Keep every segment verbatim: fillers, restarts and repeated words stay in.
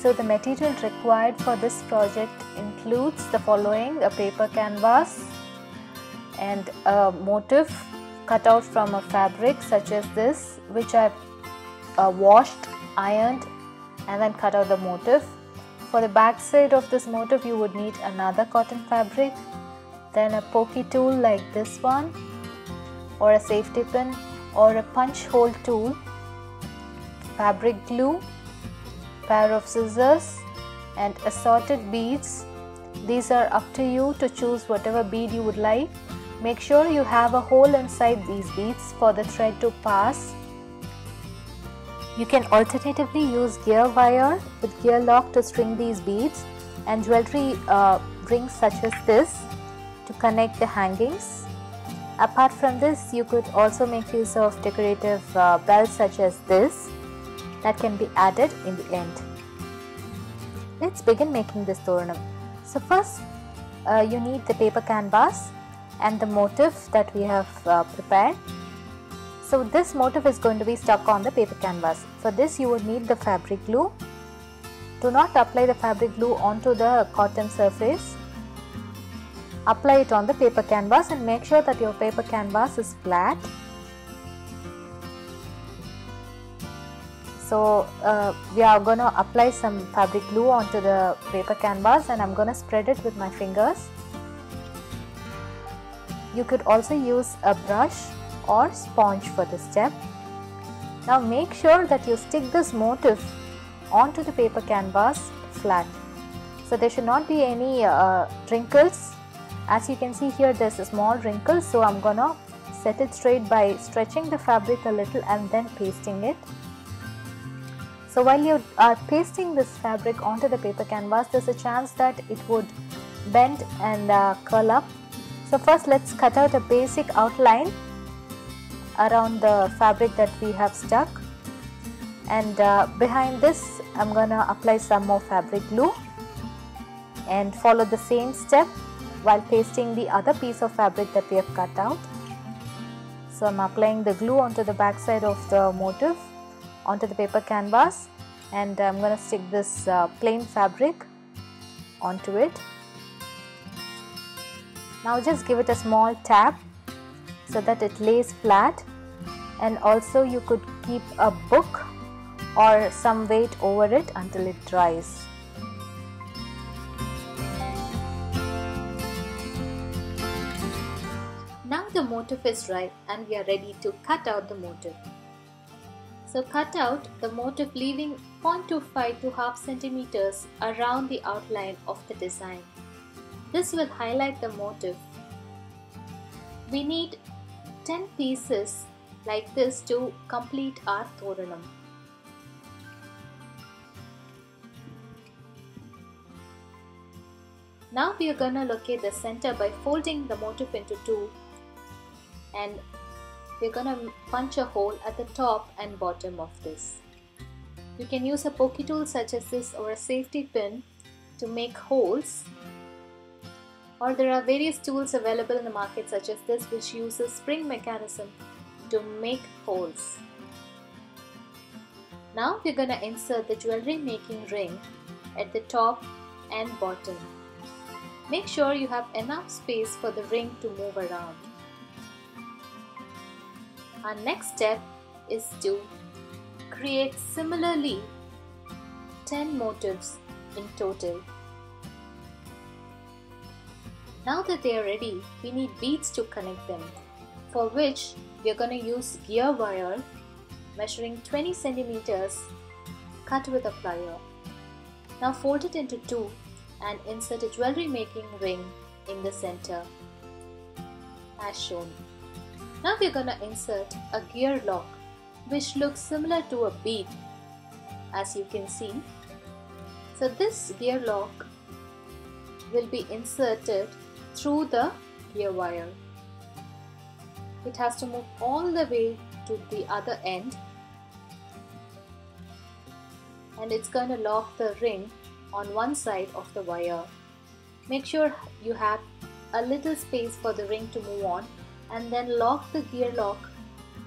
So the material required for this project includes the following: a paper canvas and a motif cut out from a fabric such as this, which I've uh, washed, ironed and then cut out the motif. For the back side of this motif you would need another cotton fabric, then a pokey tool like this one, or a safety pin, or a punch hole tool, fabric glue, pair of scissors and assorted beads. These are up to you to choose whatever bead you would like. Make sure you have a hole inside these beads for the thread to pass. You can alternatively use gear wire with gear lock to string these beads, and jewelry uh, rings such as this to connect the hangings. Apart from this, you could also make use of decorative uh, bells such as this that can be added in the end. Let's begin making this thoranam. So first uh, you need the paper canvas and the motif that we have uh, prepared. So this motif is going to be stuck on the paper canvas. For this you would need the fabric glue. Do not apply the fabric glue onto the cotton surface. Apply it on the paper canvas and make sure that your paper canvas is flat. So uh, we are going to apply some fabric glue onto the paper canvas, and I'm going to spread it with my fingers. You could also use a brush or sponge for this step. Now make sure that you stick this motif onto the paper canvas flat. So there should not be any uh, wrinkles. As you can see here, there's a small wrinkle, so I'm gonna set it straight by stretching the fabric a little and then pasting it. So while you are pasting this fabric onto the paper canvas, there's a chance that it would bend and uh, curl up. So first let's cut out a basic outline around the fabric that we have stuck, and uh, behind this I'm gonna apply some more fabric glue and follow the same step while pasting the other piece of fabric that we have cut out. So I'm applying the glue onto the back side of the motif onto the paper canvas, and I'm going to stick this uh, plain fabric onto it. Now just give it a small tap so that it lays flat, and also you could keep a book or some weight over it until it dries. Now the motif is dry and we are ready to cut out the motif. So cut out the motif, leaving zero point two five to half centimeters around the outline of the design. This will highlight the motif. We need ten pieces like this to complete our thoranam. Now we are going to locate the center by folding the motif into two, and we're going to punch a hole at the top and bottom of this. You can use a pokey tool such as this or a safety pin to make holes, or there are various tools available in the market such as this, which use a spring mechanism to make holes. Now we're going to insert the jewelry making ring at the top and bottom. Make sure you have enough space for the ring to move around. Our next step is to create similarly ten motifs in total. Now that they are ready, we need beads to connect them, for which we are going to use gear wire measuring twenty centimeters, cut with a plier. Now fold it into two and insert a jewelry making ring in the center as shown. Now we are going to insert a gear lock, which looks similar to a bead as you can see. So this gear lock will be inserted through the gear wire. It has to move all the way to the other end, and it's going to lock the ring on one side of the wire. Make sure you have a little space for the ring to move on, and then lock the gear lock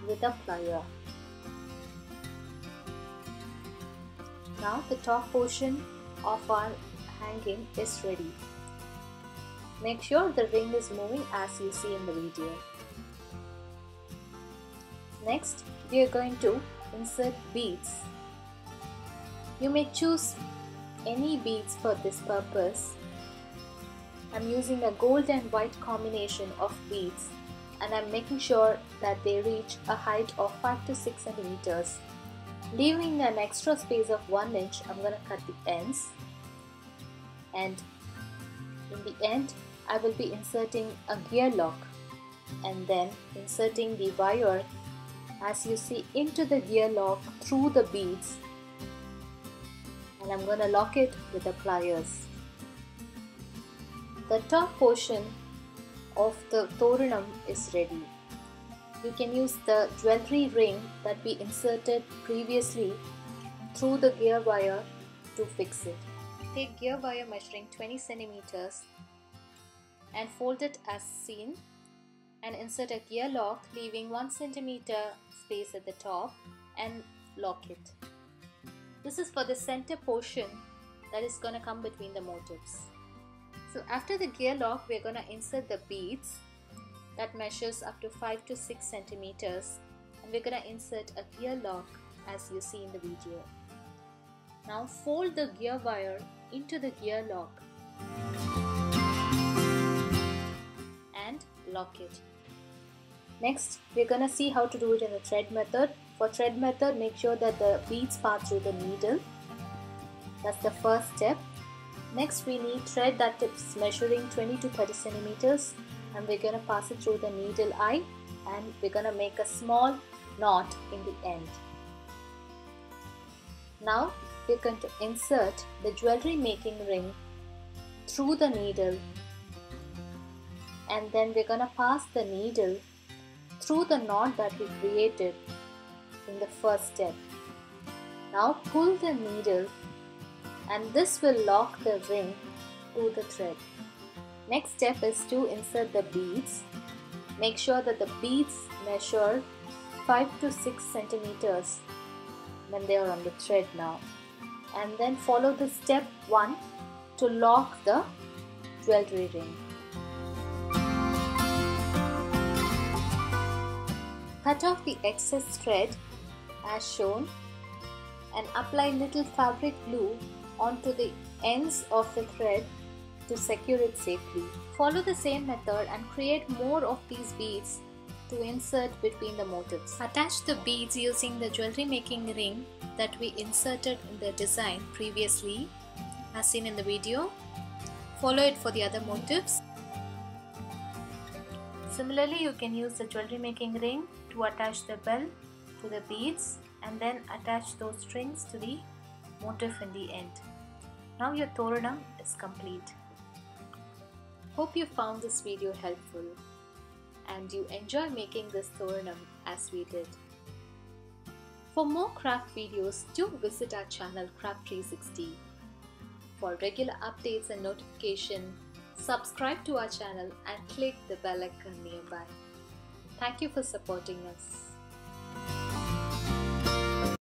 with a plier. Now the top portion of our hanging is ready. Make sure the ring is moving as you see in the video. Next, we are going to insert beads. You may choose any beads for this purpose. I'm using a gold and white combination of beads, and I'm making sure that they reach a height of five to six centimeters. Leaving an extra space of one inch, I'm going to cut the ends, and in the end I will be inserting a gear lock and then inserting the wire, as you see, into the gear lock through the beads, and I'm going to lock it with the pliers. The top portion of the thoranam is ready. You can use the jewelry ring that we inserted previously through the gear wire to fix it. Take gear wire measuring twenty centimeters and fold it as seen, and insert a gear lock, leaving one centimeter space at the top, and lock it. This is for the center portion that is going to come between the motives. So after the gear lock, we are going to insert the beads that measures up to five to six centimeters, and we're going to insert a gear lock as you see in the video. Now fold the gear wire into the gear lock and lock it. Next, we're going to see how to do it in the thread method. For thread method, make sure that the beads pass through the needle. That's the first step. Next, we need thread that is measuring twenty to thirty centimeters. And we're going to pass it through the needle eye, and we're going to make a small knot in the end. Now we're going to insert the jewelry making ring through the needle, and then we're going to pass the needle through the knot that we created in the first step. Now pull the needle, and this will lock the ring to the thread. Next step is to insert the beads. Make sure that the beads measure five to six centimeters when they are on the thread now. And then follow the step one to lock the jewelry ring. Cut off the excess thread as shown and apply little fabric glue onto the ends of the thread to secure it safely. Follow the same method and create more of these beads to insert between the motifs. Attach the beads using the jewelry making ring that we inserted in the design previously, as seen in the video. Follow it for the other motifs. Similarly, you can use the jewelry making ring to attach the bell to the beads and then attach those strings to the motif in the end. Now your thoranam is complete. Hope you found this video helpful and you enjoy making this thoranam as we did. For more craft videos, do visit our channel Craft three sixty. For regular updates and notification, subscribe to our channel and click the bell icon nearby. Thank you for supporting us.